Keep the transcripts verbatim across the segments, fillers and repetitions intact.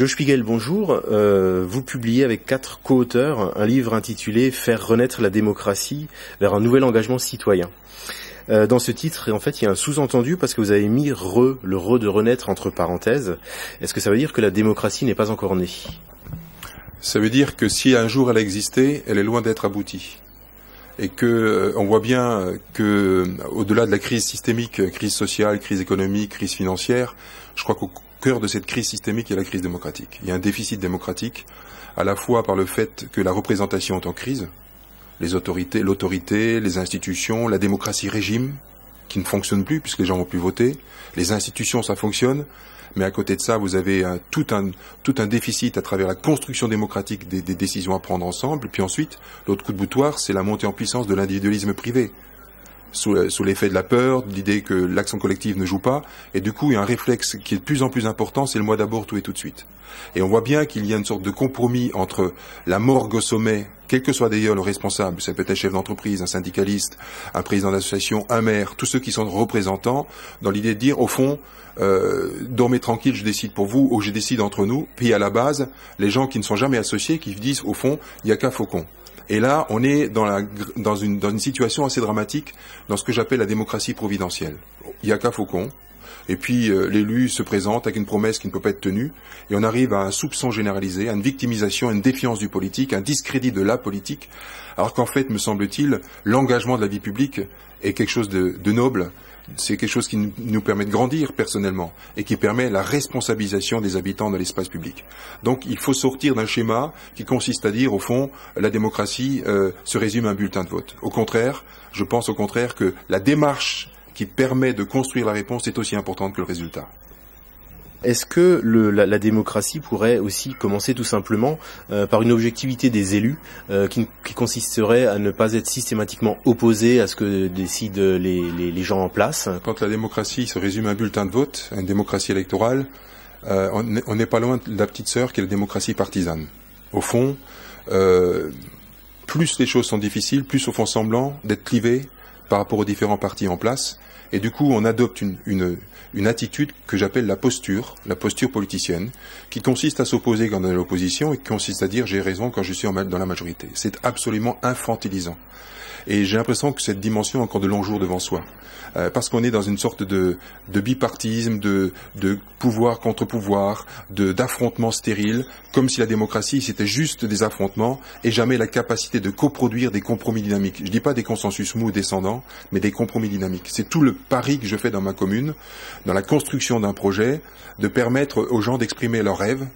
Jo Spiegel, bonjour. Euh, vous publiez avec quatre co-auteurs un livre intitulé « Faire renaître la démocratie vers un nouvel engagement citoyen ». Euh, dans ce titre, en fait, il y a un sous-entendu parce que vous avez mis « re », le « re » de renaître entre parenthèses. Est-ce que ça veut dire que la démocratie n'est pas encore née ? Ça veut dire que si un jour elle a existé, elle est loin d'être aboutie. Et que on voit bien que, au-delà de la crise systémique, crise sociale, crise économique, crise financière, je crois qu'au cœur de cette crise systémique, il y a la crise démocratique. Il y a un déficit démocratique, à la fois par le fait que la représentation est en crise, les autorités, l'autorité, les institutions, la démocratie régime, qui ne fonctionne plus puisque les gens vont plus voter, les institutions, ça fonctionne. Mais à côté de ça, vous avez un, tout, un, tout un déficit à travers la construction démocratique des, des décisions à prendre ensemble. Puis ensuite, l'autre coup de boutoir, c'est la montée en puissance de l'individualisme privé, sous, sous l'effet de la peur, de l'idée que l'action collective ne joue pas. Et du coup, il y a un réflexe qui est de plus en plus important, c'est le moi d'abord, tout et tout de suite. Et on voit bien qu'il y a une sorte de compromis entre la morgue au sommet, quel que soit d'ailleurs le responsable, ça peut être un chef d'entreprise, un syndicaliste, un président d'association, un maire, tous ceux qui sont représentants, dans l'idée de dire, au fond, euh, dormez tranquille, je décide pour vous, ou je décide entre nous, puis à la base, les gens qui ne sont jamais associés, qui disent, au fond, il n'y a qu'un faucon. Et là, on est dans, la, dans, une, dans une situation assez dramatique, dans ce que j'appelle la démocratie providentielle. Il n'y a qu'un faucon. Et puis euh, l'élu se présente avec une promesse qui ne peut pas être tenue, et on arrive à un soupçon généralisé, à une victimisation, à une défiance du politique, à un discrédit de la politique, alors qu'en fait, me semble-t-il, l'engagement de la vie publique est quelque chose de, de noble, c'est quelque chose qui nous permet de grandir personnellement, et qui permet la responsabilisation des habitants de l'espace public. Donc il faut sortir d'un schéma qui consiste à dire, au fond, la démocratie euh, se résume à un bulletin de vote. Au contraire, je pense au contraire que la démarche qui permet de construire la réponse est aussi importante que le résultat. Est-ce que le, la, la démocratie pourrait aussi commencer tout simplement euh, par une objectivité des élus euh, qui, qui consisterait à ne pas être systématiquement opposés à ce que décident les, les, les gens en place? Quand la démocratie se résume à un bulletin de vote, à une démocratie électorale, euh, on n'est pas loin de la petite sœur qui est la démocratie partisane. Au fond, euh, plus les choses sont difficiles, plus on fait semblant d'être clivé par rapport aux différents partis en place. Et du coup, on adopte une, une, une attitude que j'appelle la posture, la posture politicienne, qui consiste à s'opposer quand on est à l'opposition et qui consiste à dire « j'ai raison quand je suis en, dans la majorité ». C'est absolument infantilisant. Et j'ai l'impression que cette dimension a encore de longs jours devant soi. Euh, parce qu'on est dans une sorte de, de bipartisme, de, de pouvoir contre pouvoir, d'affrontements stériles, comme si la démocratie c'était juste des affrontements et jamais la capacité de coproduire des compromis dynamiques. Je ne dis pas des consensus mous descendants, mais des compromis dynamiques. C'est tout le pari que je fais dans ma commune, dans la construction d'un projet, de permettre aux gens d'exprimer leurs rêves,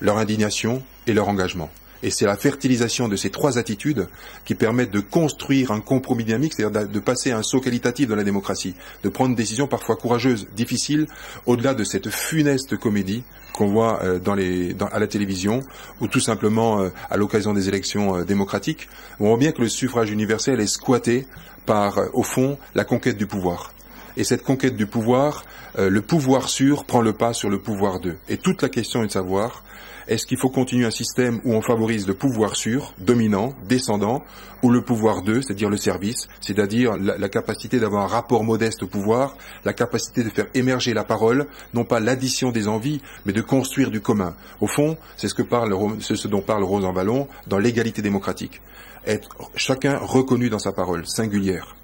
leur indignation et leur engagement. Et c'est la fertilisation de ces trois attitudes qui permettent de construire un compromis dynamique, c'est-à-dire de passer à un saut qualitatif dans la démocratie, de prendre des décisions parfois courageuses, difficiles, au-delà de cette funeste comédie qu'on voit dans les, dans, à la télévision ou tout simplement à l'occasion des élections démocratiques. On voit bien que le suffrage universel est squatté par, au fond, la conquête du pouvoir. Et cette conquête du pouvoir, euh, le pouvoir sûr prend le pas sur le pouvoir d'eux. Et toute la question est de savoir, est-ce qu'il faut continuer un système où on favorise le pouvoir sûr, dominant, descendant, ou le pouvoir d'eux, c'est-à-dire le service, c'est-à-dire la, la capacité d'avoir un rapport modeste au pouvoir, la capacité de faire émerger la parole, non pas l'addition des envies, mais de construire du commun. Au fond, c'est ce que parle, c'est ce dont parle Rosanvallon dans l'égalité démocratique. Être chacun reconnu dans sa parole, singulière.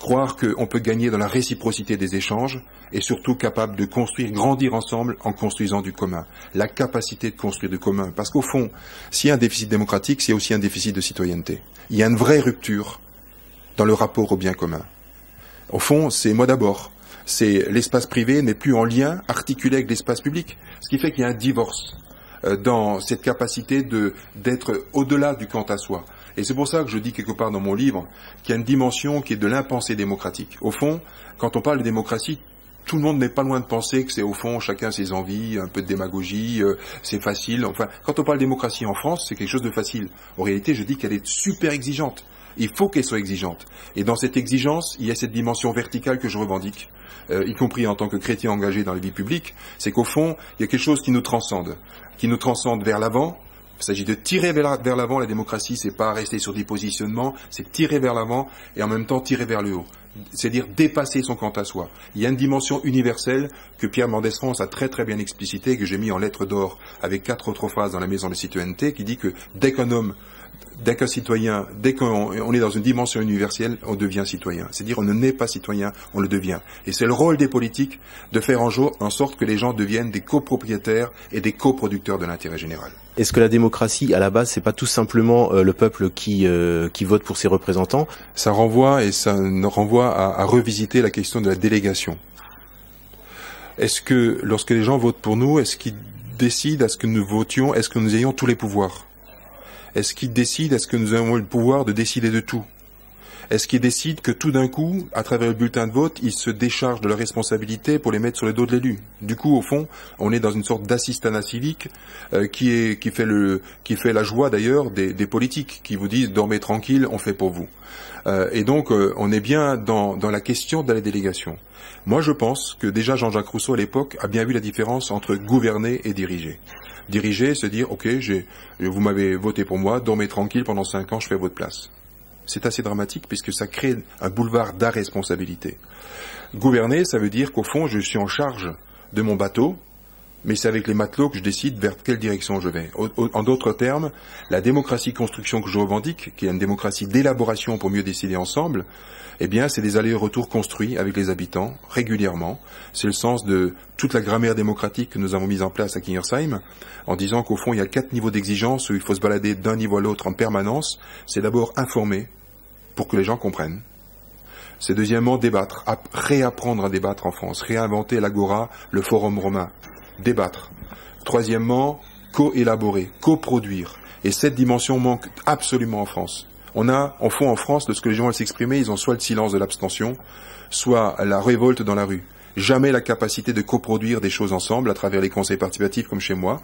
Croire qu'on peut gagner dans la réciprocité des échanges et surtout capable de construire, grandir ensemble en construisant du commun. La capacité de construire du commun. Parce qu'au fond, s'il y a un déficit démocratique, s'il y a aussi un déficit de citoyenneté. Il y a une vraie rupture dans le rapport au bien commun. Au fond, c'est moi d'abord. C'est l'espace privé n'est plus en lien articulé avec l'espace public. Ce qui fait qu'il y a un divorce dans cette capacité de d'être au-delà du quant à soi. Et c'est pour ça que je dis quelque part dans mon livre qu'il y a une dimension qui est de l'impensée démocratique. Au fond, quand on parle de démocratie, tout le monde n'est pas loin de penser que c'est au fond chacun ses envies, un peu de démagogie, euh, c'est facile. Enfin, quand on parle de démocratie en France, c'est quelque chose de facile. En réalité, je dis qu'elle est super exigeante. Il faut qu'elle soit exigeante. Et dans cette exigence, il y a cette dimension verticale que je revendique, euh, y compris en tant que chrétien engagé dans la vie publique. C'est qu'au fond, il y a quelque chose qui nous transcende, qui nous transcende vers l'avant, Il s'agit de tirer vers l'avant. La démocratie, c'est pas rester sur des positionnements, c'est tirer vers l'avant et en même temps tirer vers le haut. C'est-à-dire dépasser son quant à soi. Il y a une dimension universelle que Pierre Mendès-France a très très bien explicitée et que j'ai mis en lettres d'or avec quatre autres phrases dans la maison de citoyenneté qui dit que dès qu'un homme, dès qu'un citoyen, dès qu'on est dans une dimension universelle, on devient citoyen. C'est-à-dire on ne naît pas citoyen, on le devient. Et c'est le rôle des politiques de faire en, jour, en sorte que les gens deviennent des copropriétaires et des coproducteurs de l'intérêt général. Est-ce que la démocratie, à la base, c'est pas tout simplement euh, le peuple qui, euh, qui vote pour ses représentants? Ça renvoie et ça nous renvoie à, à revisiter la question de la délégation. Est-ce que lorsque les gens votent pour nous, est-ce qu'ils décident à ce que nous votions, est-ce que nous ayons tous les pouvoirs? Est-ce qu'ils décident, est-ce que nous avons le pouvoir de décider de tout? Est-ce qu'ils décident que tout d'un coup, à travers le bulletin de vote, ils se déchargent de leurs responsabilités pour les mettre sur le dos de l'élu? Du coup, au fond, on est dans une sorte d'assistanat civique euh, qui, est, qui, fait le, qui fait la joie d'ailleurs des, des politiques qui vous disent « dormez tranquille, on fait pour vous euh, ». Et donc, euh, on est bien dans, dans la question de la délégation. Moi, je pense que déjà Jean-Jacques Rousseau, à l'époque, a bien vu la différence entre gouverner et diriger. Diriger, c'est dire « ok, j'ai, vous m'avez voté pour moi, dormez tranquille, pendant cinq ans, je fais votre place ». C'est assez dramatique puisque ça crée un boulevard d'irresponsabilité. Gouverner, ça veut dire qu'au fond, je suis en charge de mon bateau, mais c'est avec les matelots que je décide vers quelle direction je vais. En d'autres termes, la démocratie construction que je revendique, qui est une démocratie d'élaboration pour mieux décider ensemble, eh bien, c'est des allers-retours construits avec les habitants, régulièrement. C'est le sens de toute la grammaire démocratique que nous avons mise en place à Kingersheim, en disant qu'au fond, il y a quatre niveaux d'exigence où il faut se balader d'un niveau à l'autre en permanence. C'est d'abord informer, pour que les gens comprennent. C'est deuxièmement débattre, réapprendre à débattre en France, réinventer l'agora, le forum romain. Débattre. Troisièmement, co-élaborer, coproduire. Et cette dimension manque absolument en France. On a, en fond, en France, lorsque les gens veulent s'exprimer, ils ont soit le silence de l'abstention, soit la révolte dans la rue. Jamais la capacité de coproduire des choses ensemble à travers les conseils participatifs, comme chez moi,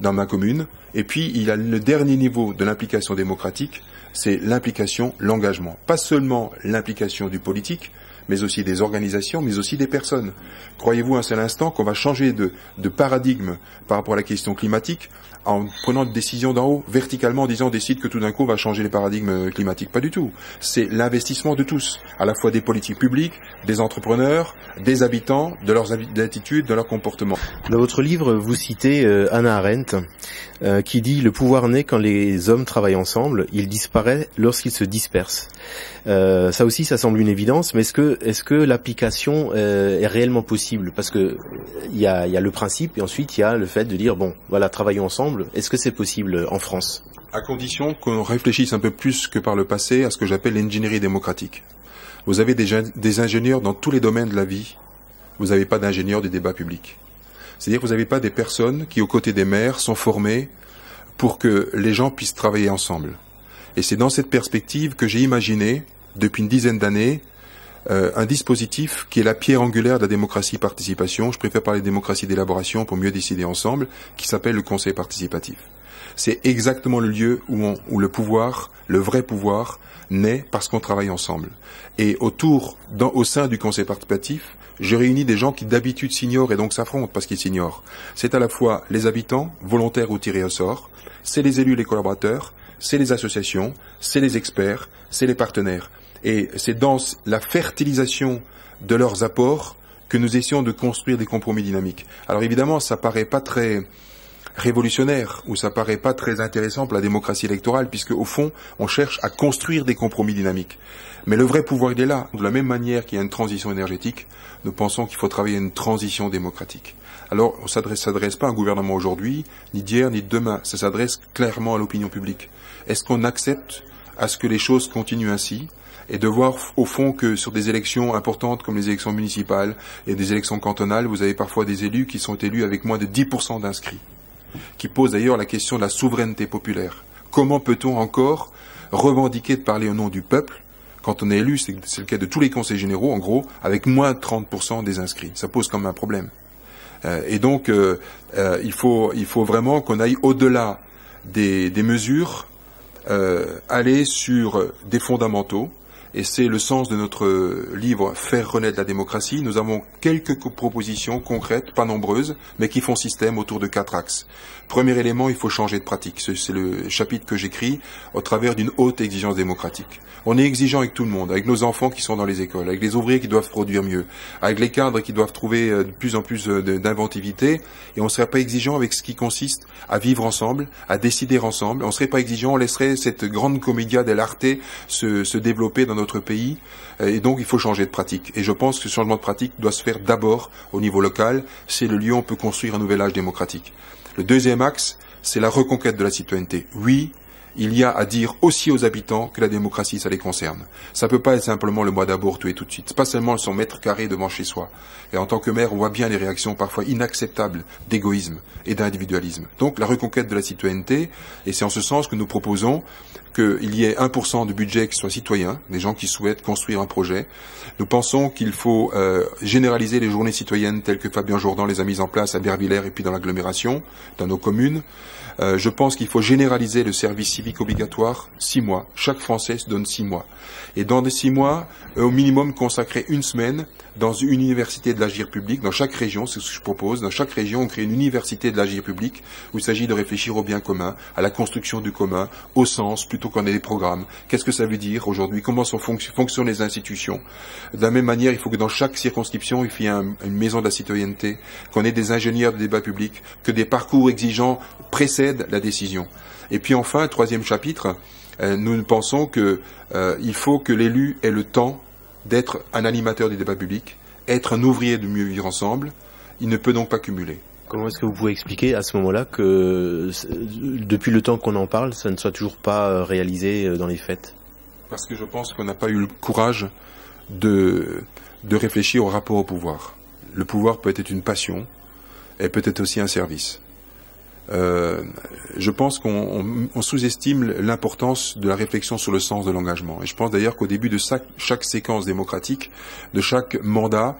dans ma commune. Et puis, il y a le dernier niveau de l'implication démocratique, c'est l'implication, l'engagement. Pas seulement l'implication du politique, mais aussi des organisations, mais aussi des personnes. Croyez-vous un seul instant qu'on va changer de, de paradigme par rapport à la question climatique en prenant des décisions d'en haut, verticalement, en disant on décide que tout d'un coup on va changer les paradigmes climatiques? Pas du tout. C'est l'investissement de tous, à la fois des politiques publiques, des entrepreneurs, des habitants, de leurs attitudes, de leurs comportements. Dans votre livre, vous citez euh, Hannah Arendt, euh, qui dit « Le pouvoir naît quand les hommes travaillent ensemble, il disparaît lorsqu'ils se dispersent euh, ». Ça aussi, ça semble une évidence, mais est-ce que Est-ce que l'application euh, est réellement possible? Parce que il y a, y a le principe et ensuite il y a le fait de dire bon, voilà, travaillons ensemble. Est-ce que c'est possible en France? À condition qu'on réfléchisse un peu plus que par le passé à ce que j'appelle l'ingénierie démocratique. Vous avez des, des ingénieurs dans tous les domaines de la vie. Vous n'avez pas d'ingénieurs du débat public. C'est-à-dire que vous n'avez pas des personnes qui, aux côtés des maires, sont formées pour que les gens puissent travailler ensemble. Et c'est dans cette perspective que j'ai imaginé, depuis une dizaine d'années, Euh, un dispositif qui est la pierre angulaire de la démocratie participation, je préfère parler de démocratie d'élaboration pour mieux décider ensemble, qui s'appelle le conseil participatif. C'est exactement le lieu où, on, où le pouvoir, le vrai pouvoir, naît parce qu'on travaille ensemble. Et autour, dans, au sein du conseil participatif, je réunis des gens qui d'habitude s'ignorent et donc s'affrontent parce qu'ils s'ignorent. C'est à la fois les habitants, volontaires ou tirés au sort, c'est les élus, les collaborateurs, c'est les associations, c'est les experts, c'est les partenaires. Et c'est dans la fertilisation de leurs apports que nous essayons de construire des compromis dynamiques. Alors évidemment, ça paraît pas très révolutionnaire ou ça paraît pas très intéressant pour la démocratie électorale puisque au fond, on cherche à construire des compromis dynamiques. Mais le vrai pouvoir, il est là. De la même manière qu'il y a une transition énergétique, nous pensons qu'il faut travailler une transition démocratique. Alors, on ne s'adresse pas à un gouvernement aujourd'hui, ni d'hier, ni de demain. Ça s'adresse clairement à l'opinion publique. Est-ce qu'on accepte à ce que les choses continuent ainsi ? Et de voir au fond que sur des élections importantes comme les élections municipales et des élections cantonales, vous avez parfois des élus qui sont élus avec moins de dix pour cent d'inscrits, qui posent d'ailleurs la question de la souveraineté populaire. Comment peut-on encore revendiquer de parler au nom du peuple quand on est élu, c'est le cas de tous les conseils généraux en gros, avec moins de trente pour cent des inscrits? Ça pose quand même un problème. Euh, et donc euh, euh, il faut, il faut vraiment qu'on aille au-delà des, des mesures, euh, aller sur des fondamentaux, et c'est le sens de notre livre « Faire renaître la démocratie ». Nous avons quelques propositions concrètes, pas nombreuses, mais qui font système autour de quatre axes. Premier élément, il faut changer de pratique. C'est le chapitre que j'écris au travers d'une haute exigence démocratique. On est exigeant avec tout le monde, avec nos enfants qui sont dans les écoles, avec les ouvriers qui doivent produire mieux, avec les cadres qui doivent trouver de plus en plus d'inventivité, et on ne serait pas exigeant avec ce qui consiste à vivre ensemble, à décider ensemble. On ne serait pas exigeant, on laisserait cette grande commedia dell'arte se, se développer dans notre pays, et donc il faut changer de pratique. Et je pense que ce changement de pratique doit se faire d'abord au niveau local, c'est le lieu où on peut construire un nouvel âge démocratique. Le deuxième axe, c'est la reconquête de la citoyenneté. Oui, il y a à dire aussi aux habitants que la démocratie, ça les concerne. Ça ne peut pas être simplement le mois d'abord, tout et tout de suite. Pas seulement son mètre carré devant chez soi. Et en tant que maire, on voit bien les réactions parfois inacceptables d'égoïsme et d'individualisme. Donc la reconquête de la citoyenneté, et c'est en ce sens que nous proposons qu'il y ait un pour cent du budget qui soit citoyen, des gens qui souhaitent construire un projet. Nous pensons qu'il faut euh, généraliser les journées citoyennes telles que Fabien Jourdan les a mises en place à Bervillère et puis dans l'agglomération, dans nos communes. Euh, je pense qu'il faut généraliser le service civique obligatoire, six mois. Chaque Français se donne six mois. Et dans les six mois, euh, au minimum, consacrer une semaine dans une université de l'agir public, dans chaque région, c'est ce que je propose. Dans chaque région, on crée une université de l'agir public où il s'agit de réfléchir au bien commun, à la construction du commun, au sens, plutôt qu'on ait des programmes. Qu'est-ce que ça veut dire aujourd'hui? Comment sont fonc fonctionnent les institutions? De la même manière, il faut que dans chaque circonscription, il y ait un, une maison de la citoyenneté, qu'on ait des ingénieurs de débat public, que des parcours exigeants précèdent la décision. Et puis enfin, troisième chapitre, euh, nous pensons qu'il euh, faut que l'élu ait le temps d'être un animateur des débats publics, être un ouvrier de mieux vivre ensemble. Il ne peut donc pas cumuler. Comment est-ce que vous pouvez expliquer à ce moment-là que depuis le temps qu'on en parle, ça ne soit toujours pas réalisé dans les faits? Parce que je pense qu'on n'a pas eu le courage de, de réfléchir au rapport au pouvoir. Le pouvoir peut être une passion et peut être aussi un service. Euh, je pense qu'on sous-estime l'importance de la réflexion sur le sens de l'engagement. Et je pense d'ailleurs qu'au début de chaque, chaque séquence démocratique, de chaque mandat,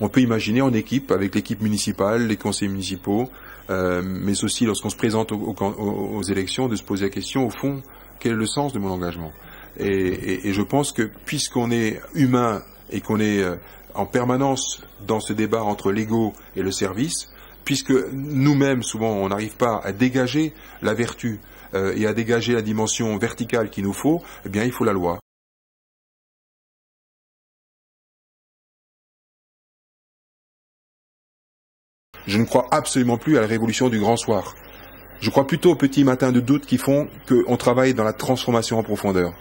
on peut imaginer en équipe, avec l'équipe municipale, les conseils municipaux, euh, mais aussi lorsqu'on se présente aux, aux, aux élections, de se poser la question, au fond, quel est le sens de mon engagement? Et, et, et je pense que puisqu'on est humain et qu'on est euh, en permanence dans ce débat entre l'ego et le service, puisque nous-mêmes, souvent, on n'arrive pas à dégager la vertu euh, et à dégager la dimension verticale qu'il nous faut, eh bien, il faut la loi. Je ne crois absolument plus à la révolution du grand soir. Je crois plutôt aux petits matins de doute qui font qu'on travaille dans la transformation en profondeur.